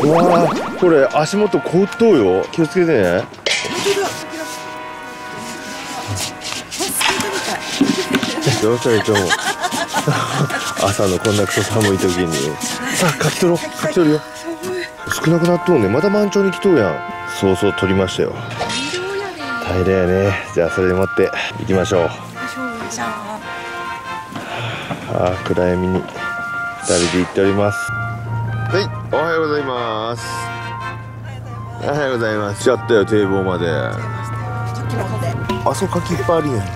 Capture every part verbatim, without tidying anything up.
うわー、これ足元凍っとうよ、気をつけてね。どうしたらいいと思う朝のこんなクソ寒い時に。さあ、かき取ろう、かき取るよ。少なくなっとうね、また満潮に来とうやん。そうそう、取りましたよ。大量やね。じゃあそれで持って行きましょう。あー、暗闇にふたりで行っております。はい、おはようございます。おはようございます。来ちゃったよ、堤防まで。あそこ柿いっぱいあるやんね。ね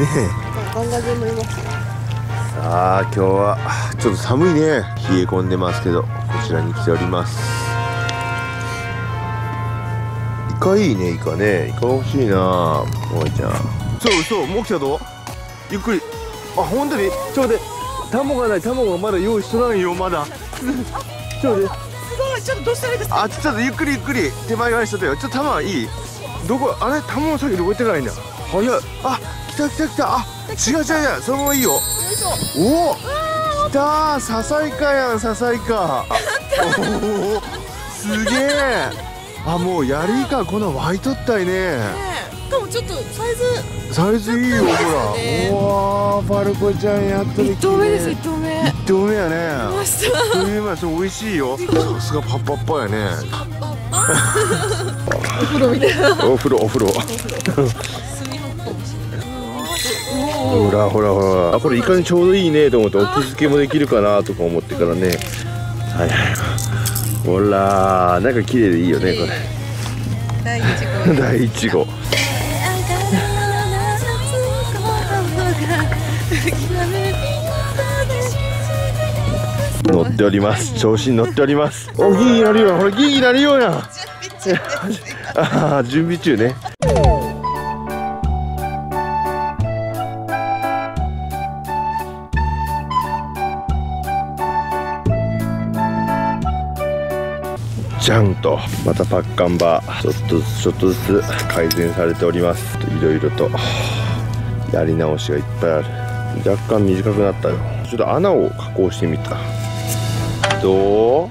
え、ガンガン全部いますよ。さあ、今日はちょっと寒いね。冷え込んでますけど、こちらに来ております。イカいいね、イカね。イカ欲しいな、おいちゃん。そうそう、もう来たぞ。ゆっくり。あ、本当に。ちょっと待って、卵がない、卵がまだ用意しとらんよ、まだ。ちょっと待って、すごい、ちょっとどうしたらいいですか。あ、ちょっとゆっくりゆっくり手前側にしとったよ。ちょっと卵いい、どこ、あれ、卵の先どこ行ってないんだ。早い。あ、来た来た来た。あ、違う違う違う、そのままいいよ。おお、来た、ササイカやん、ササイカ。おお、すげえ。あ、もうヤリイカこんな湧いとったいね。しかもちょっとサイズサイズいいよ、ほら。うわ、パルコちゃんやっとる。一投目です、一投目。一投目やね。美味しそう。美味しいよ。さすがパッパッパやね。お風呂みたいな。お風呂、お風呂。ほらほらほら、あ、これイカにちょうどいいねと思って、お気付けもできるかなとか思ってからね。はいはい。ほら、なんか綺麗でいいよね、これ。第一号。乗っております。調子に乗っております。お、ギーになるよう、ほら、ギーになるような。ああ、準備中ね。じゃんと、またパッカンバー、ちょっとずつちょっとずつ改善されております。いろいろとやり直しがいっぱいある。若干短くなったよ。ちょっと穴を加工してみた。どう、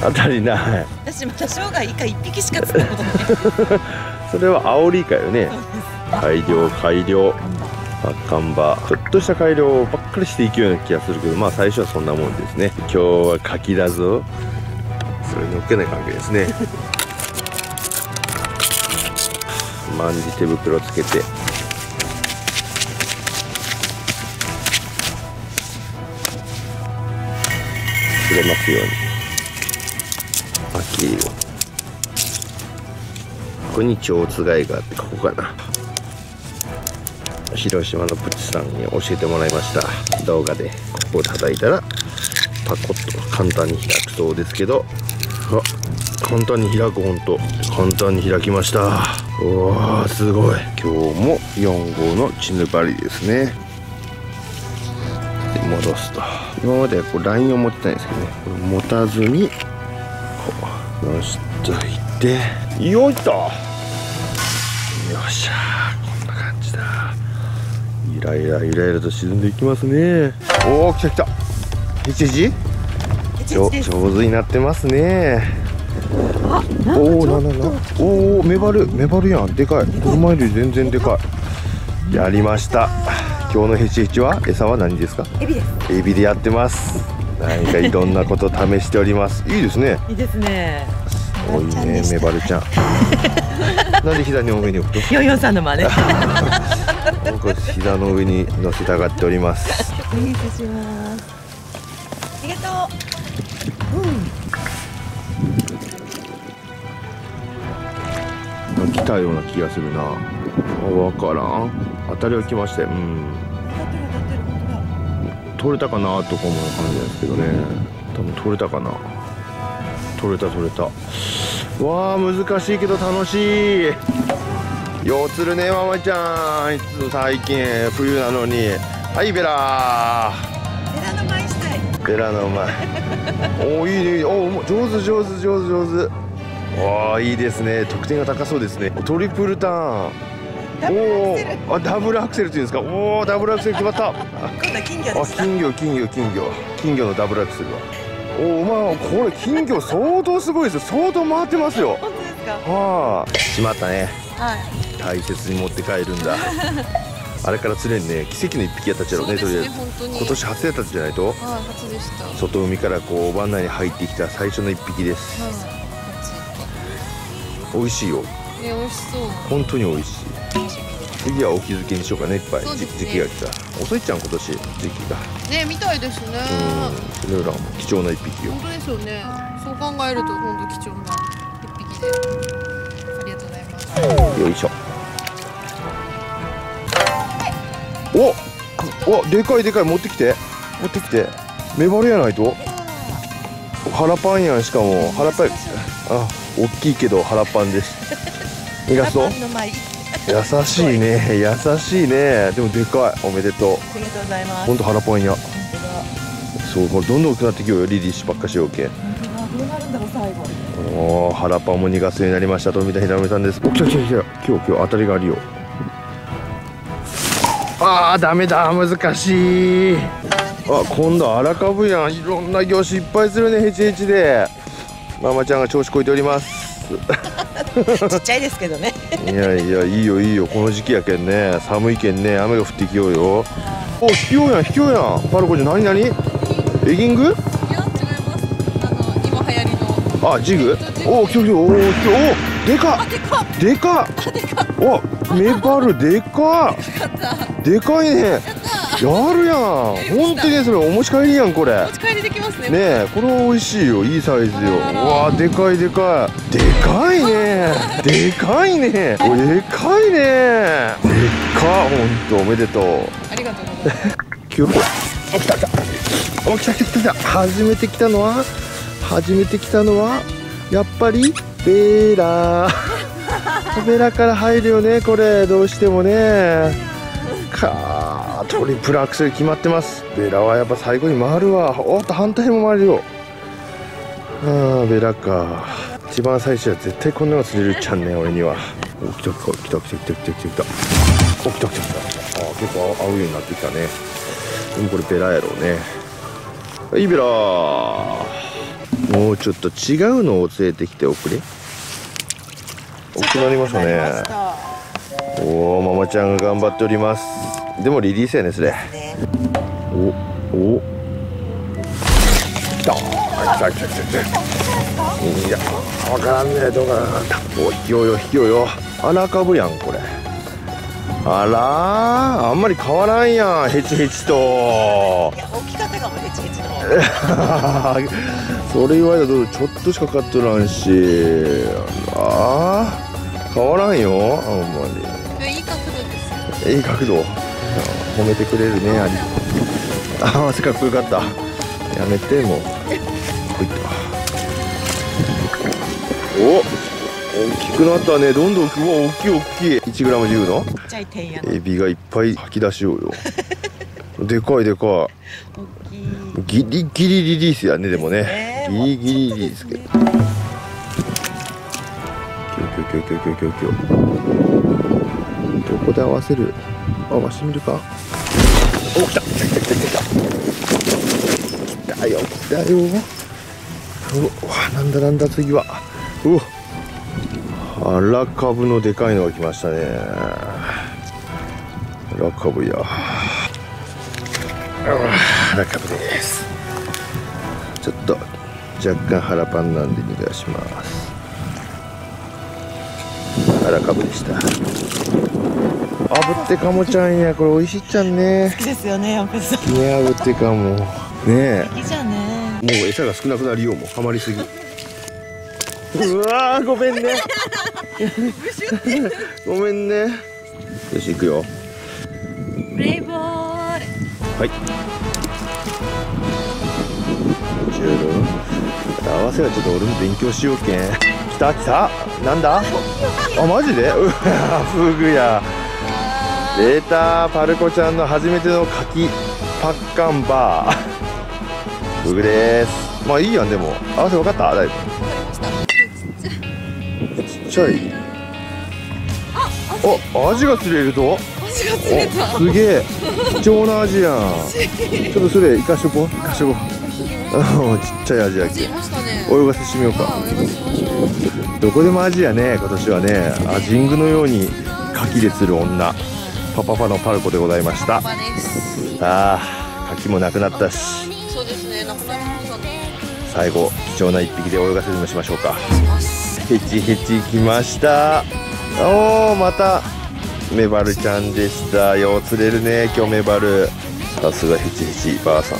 当たりない。私また生涯イカいっぴきしか釣ったことない。それはアオリイカよね。改良改良、パッカンバー、ちょっとした改良ばっかりしていくような気がするけど、まあ最初はそんなもんですね。今日はカキだぞ。それに乗っけない関係ですね。万事手袋つけて。触れますように。アキーを。ここに蝶つがいがあって、ここかな。広島のプチさんに教えてもらいました動画で。ここを叩いたらパコッと簡単に開くそうですけど、あ、簡単に開く。ほんと簡単に開きました。うわー、すごい。今日もよんごうのチヌバリですね。で、戻すと。今まではこうラインを持ってないんですけどね、これ持たずにこうのしといて、よいと、よっしゃー、こんな感じだ。イライライライラと沈んでいきますね。おお、来た来た。ヘチヘチ。上手になってますね。おお、なんなんなん。おお、メバル、メバルやん、でかい。この前より全然でかい。やりました。今日のヘチヘチは餌は何ですか。エビです。エビでやってます。なんかいろんなこと試しております。いいですね。いいですね。多いね、メバルちゃん。なんで膝の上に置くと。ヨヨさんの真似。僕膝の上に乗せたがっております。お願いいたします。ありがとう。うん。来たような気がするな。わからん。当たりは来まして、うん。取れたかなとか思う感じですけどね。多分取れたかな。取れた取れた。わあ、難しいけど楽しい。よう釣るね、ママちゃん。いつも最近冬なのに。はい、ベラー。ベラの前したい。ベラの前。おお、いいね。おお、上手上手上手上手。おお、いいですね。得点が高そうですね。トリプルターン。おお、あ、ダブルアクセルっていうんですか。おお、ダブルアクセル決まった。金魚、金魚、金魚、金魚、金魚のダブルアクセルは。おお、まあこれ金魚相当すごいですよ。相当回ってますよ。本当ですか。はあ、しまったね。はい。大切に持って帰るんだ。あれから常にね、奇跡の一匹やったっちゃろね、とりあえず。今年初やったじゃないと。はい、初でした。外海からこう湾内に入ってきた最初の一匹です。美味しいよ。え、美味しそう。本当に美味しい。次はお気づけにしようかね、いっぱい、時期が来た。遅いっちゃん、今年、時期が。ね、みたいですね。うん、それらも貴重な一匹よ。本当ですよね。そう考えると、本当貴重な一匹で。ありがとうございます。よいしょ。お、お、でかいでかい、持ってきて、持ってきて、メバルやないと。腹パンやん、しかも、腹パン。あ、大きいけど、腹パンです。イラスト。優しいね、優しいね、でもでかい、おめでとう。ありがとうございます。本当腹パンや。そう、これどんどん大きくなってきようよ、リリーシばっかしようけ。おお、腹パンも逃がすようになりました、富田ひなのみさんです。お、来た来た来た、今日今日当たりがあるよ。ああ、ダメだ、難しい。あ、今度荒かぶやん、いろんな魚種いっぱいするね、ヘチヘチで。ママちゃんが調子こいております。ちっちゃいですけどね。いやいや、いいよいいよ、この時期やけんね、寒いけんね、雨が降ってきようよ。お、引きようやん、引きようやん、パルコちゃん、なになに。エギング。いや、違います。あの、今流行りの。あ、ジグ。お、きょきょ、お、きょ、お、でか。でか。お、メバルでか。でかいね。やるやん。本当にそれお持ち帰りやん、これ。持ち帰りできますね。ねえ、これ美味しいよ、いいサイズよ。わあ、でかいでかい。でかいね。でかいね。でかいね。でか、本当おめでとう。ありがとうございます。きょう。お、来た来た。お、来た来た来た。初めて来たのは。初めて来たのは。やっぱり。ベーラー。ベーラーから入るよね、これ、どうしてもね。かー、トリプルアクセル決まってます。ベラはやっぱ最後に回るわ。おっと、反対も回るよ。あー、ベラか。一番最初は絶対こんなの釣れるっちゃんね、俺には。お、来た来た来た来た来た来た来た。お、来た来た来た。あー、結構合うようになってきたね。でもこれベラやろうね。いいベラー。もうちょっと違うのを連れてきておくれ。大きくなりましたね。おお、ママちゃんが頑張っております。でもリリースやね、それ。おお。来た。来た来た来た。いや、わからんね、どうかな。お、引きようよ、引きようよ。アラカブやん、これ。あらー、あんまり変わらんやん、ヘチヘチと。いや、大きかったかも、ヘチヘチの。それ言われたら、ちょっとしかかっとらんし。ああ。変わらんよ、あんまり。いい角度ですよ。いい角度。褒めてくれるね、あり。ああ、せっかくよかった。やめて、もう。こいった。お。大きくなったね、どんどん、うわ、大きい、大きい。一グラム十の。ちっちゃい天やな。エビがいっぱい吐き出しようよ。でかいでかい。大きい。ギリギリリリースやね、でもね。ギリギリリリースけど。きょきょきょきょきょ。どこで合わせる。あ、回してみるか。お、来た。来た来た来た。来たよ、来たよ。うわ、なんだなんだ、次は。うわ。あらかぶのでかいのが来ましたね。あらかぶや。あらかぶです。ちょっと。若干腹パンなんで逃がします。アラカブでした。炙ってかもちゃんや、これ美味しいっちゃんね。好きですよね、お母さん。ね、炙ってかも。ね。好きじゃね。もう餌が少なくなるよ、もうハマりすぎ。うわー、ごめんね。ごめんね。よし、行くよ。プレイボール。はい。十分。合わせはちょっと俺も勉強しようけん。来た来た、なんだ。あ、マジで。うわ、フグや。出た、パルコちゃんの初めてのカキパッカンバー。フグです。まあいいやん、でも合わせ分かった。だいぶちっちゃい。あ、アジが釣れると。すげえ貴重なアジやん。ちょっとそれ生かしとこう、生かしとこう。ちっちゃいアジアき泳がせしてみようか。どこでもアジやね今年はね。アジングのように牡蠣で釣る女、パパパのパルコでございました。ああ牡蠣もなくなったし、そうですね、なくなりましたね。最後貴重な一匹で泳がせるのしましょうか。ヘチヘチきました。おお、またメバルちゃんでした。よう釣れるね今日メバル。さすがヘチヘチばあさ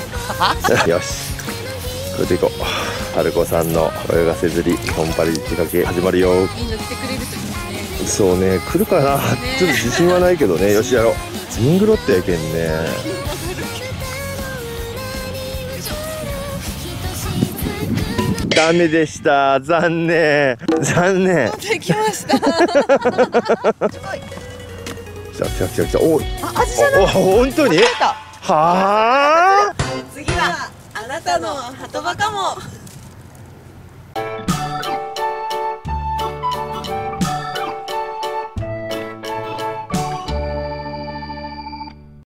んよしこれでいこう。パルコさんの泳がせ釣り本パリ仕掛け始まるよ。みんな来てくれるといいですね。そうね、来るかな、ちょっと自信はないけどね。よしやろう。ジングロってやけんね。ダメでした、残念残念。できました来た来た来た来た。おあ、味じゃない。本当に。はあ。次はあなたのハトバカも。